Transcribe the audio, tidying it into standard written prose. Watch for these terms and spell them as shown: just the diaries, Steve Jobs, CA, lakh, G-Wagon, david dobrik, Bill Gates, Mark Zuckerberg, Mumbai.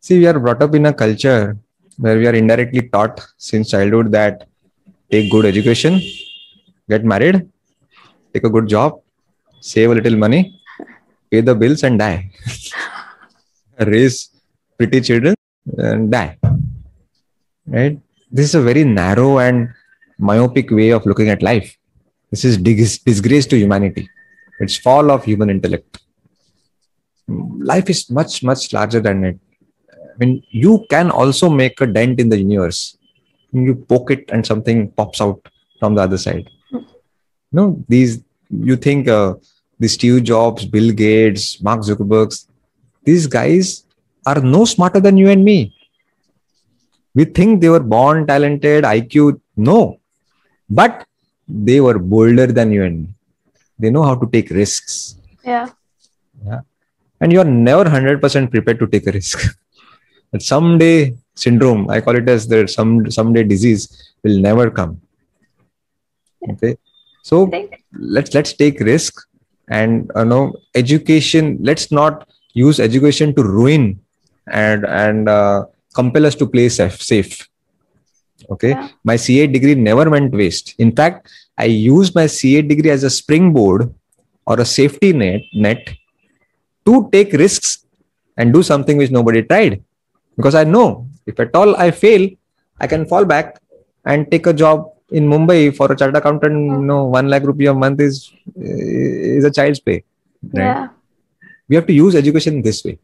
See, we are brought up in a culture where we are indirectly taught since childhood that take good education, get married, take a good job, save a little money, pay the bills and die. Raise pretty children and die. Right? This is a very narrow and myopic way of looking at life. This is disgrace to humanity. It's fall of human intellect. Life is much, much larger than it. I mean, you can also make a dent in the universe. You poke it and something pops out from the other side. No, these, you think the Steve Jobs, Bill Gates, Mark Zuckerberg, these guys are no smarter than you and me. We think they were born talented, IQ, no. But they were bolder than you and me. They know how to take risks. Yeah. Yeah. And you're never 100% prepared to take a risk. That someday syndrome, I call it as the someday disease, will never come. Okay. So let's take risk and education. Let's not use education to ruin and compel us to play safe. Okay. Yeah. My CA degree never went waste. In fact, I used my CA degree as a springboard or a safety net to take risks and do something which nobody tried. Because I know if at all I fail, I can fall back and take a job in Mumbai for a chartered accountant. 1 lakh rupee a month is a child's pay. Right? Yeah. We have to use education this way.